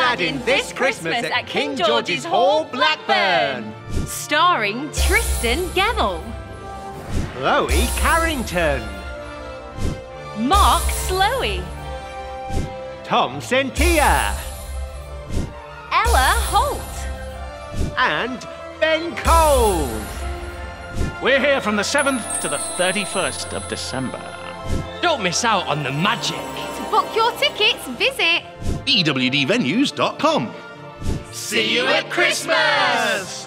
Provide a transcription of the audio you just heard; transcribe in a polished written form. Aladdin this Christmas at King George's Hall, Blackburn. Starring Tristan Gemmill, Chloe Carrington, Mark Slowey, Tom Sentia, Ella Holt, and Ben Cole. We're here from the 7th to the 31st of December. Don't miss out on the magic. To book your tickets, visit ewdvenues.com. See you at Christmas!